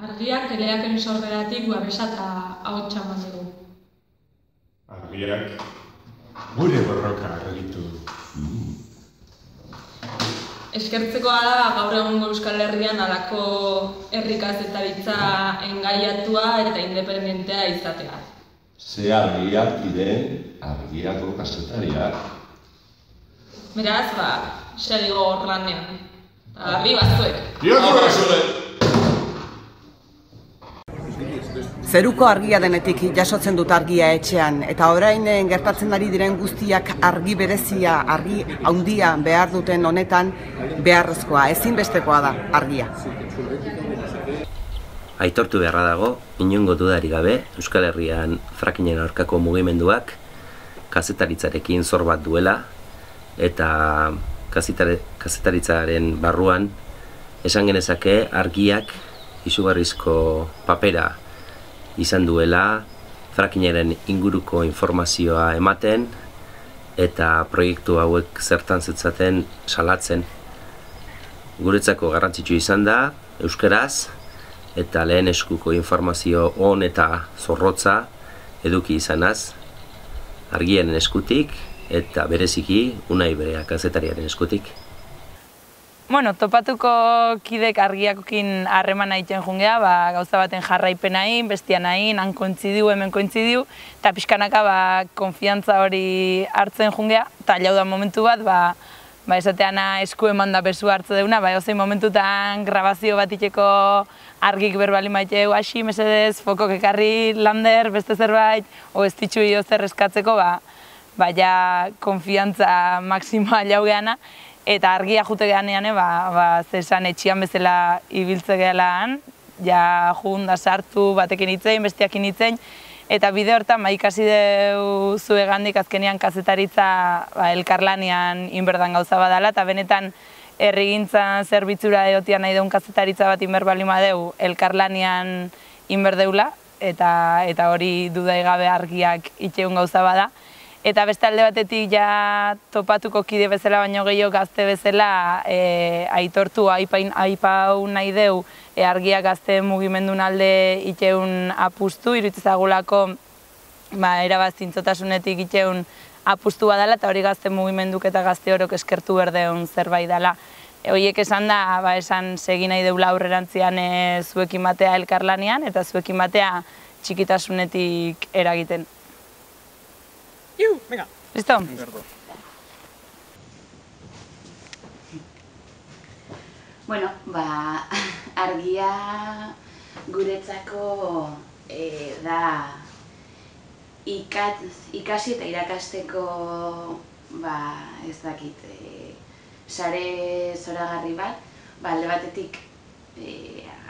Argiak eleaken sorreratik babesa eta ahotsa eman digu. Argiak gure borroka argitu du. Eskertzekoa da gaur egungo Euskal Herrian halako herri kazetaritza engaiatua eta independentea izatea. Ze argiak diren argiako kazetariak. Beraz, xeri gogor lanean. Arri batzuek. Zeruko argia denetik jasotzen dut argia etxean, eta orain gertatzen ari diren guztiak argi berezia, argi handia behar duten honetan beharrezkoa, ezinbestekoa da argia. Aitortu beharra dago, inongo dudarik gabe, Euskal Herrian frackingen aurkako mugimenduak kazetaritzarekin zor bat duela, eta kazetaritzaren barruan esan genezake argiak izugarrizko papera izan duela frackingaren inguruko informazioa ematen eta proiektu hauek zertan zitzaten salatzen. Guretzako garrantzitsu izan da, euskaraz eta lehen eskuko informazio on eta zorrotza eduki izanaz, argiaren eskutik eta bereziki Unai Berea kazetariaren eskutik. Bueno, topatuko kidek argiakokin harreman egiten jungea, gauza baten jarraipenain, bestianain, han kointzidiu, hemen kointzidiu, eta pixkanaka konfiantza hori hartzen jungea, eta jau da momentu bat, esateana esku eman da bezu hartze deuna, ozein momentutan grabazio bat iteko argik berbali maiteu, hasi, mesedez, fokok ekarri, lander, beste zerbait, o ez ditxu iozer eskatzeko, konfiantza maksimoa jau geana, eta argia jute geanean, zesan etxian bezala ibiltze gealaan, junda sartu batekin itzein, bestiakin itzein, eta bide hortan ikasi deu zuegandik azkenean kazetaritza elkarlanean inberdan gauza badala, eta benetan herrigintzan zerbitzura eotia nahi deun kazetaritza bat inberbalima deu elkarlanean inberdeula, eta hori dudai gabe argiak itxeun gauza bada. Eta beste alde batetik topatuko kide bezala baino gehiago gazte bezala aitortu, aipau nahi deu argia gazte mugimendun alde itxeun apustu, irutizagulako erabaz zintzotasunetik itxeun apustu badala eta hori gazte mugimenduk eta gazte horok eskertu berdeun zerbait dala. Horiek esan da, segin nahi deula aurrerantzian zuekin batea elkarlanean eta zuekin batea txikitasunetik eragiten. Venga. ¿Listo? Bueno, argia guretzako da ikasi eta irakasteko ez dakit sare zoragarri bat, alde batetik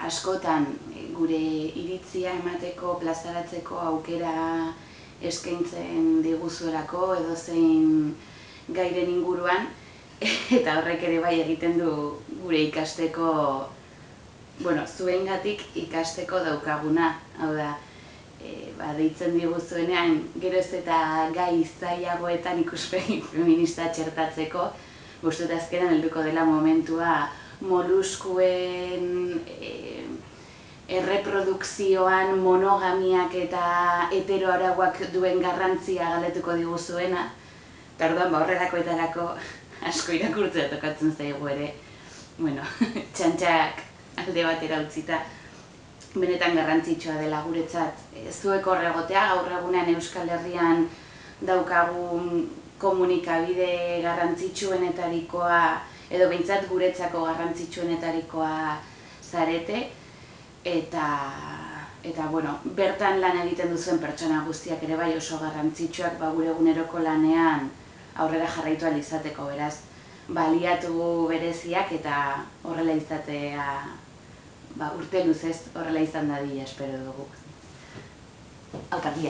askotan gure iritzia emateko plazaratzeko aukera eskaintzen diguzuelako edozein gairen inguruan, eta horrek ere bai egiten du gure ikasteko, bueno, zuengatik ikasteko daukaguna. Hau da, deitzen diguzuenean, geroz eta gai zailagoetan ikuspegi feminista txertatzeko, gustatu azkenan helduko dela momentua moluskuen erreprodukzioan monogamiak eta heteroarauak duen garrantzia galetuko diguzuena. Orduan, horrelakoetarako asko irakurtzea tokatzen zaigu ere. Bueno, txantxak alde batera utzita, benetan garrantzitsua dela guretzat. Zuek hor egotea, gaur egunean Euskal Herrian daukagun komunikabide garrantzitsuenetarikoa, edo behintzat guretzako garrantzitsuenetarikoa zarete, eta bueno, bertan lan egiten duzuen pertsona guztiak ere bai oso garrantzitsuak gure eguneroko lanean aurrera jarraitu ahal izateko, beraz baliatu bereziak eta horrela izatea urte luzez horrela izan dadila espero dugu. Autarkia.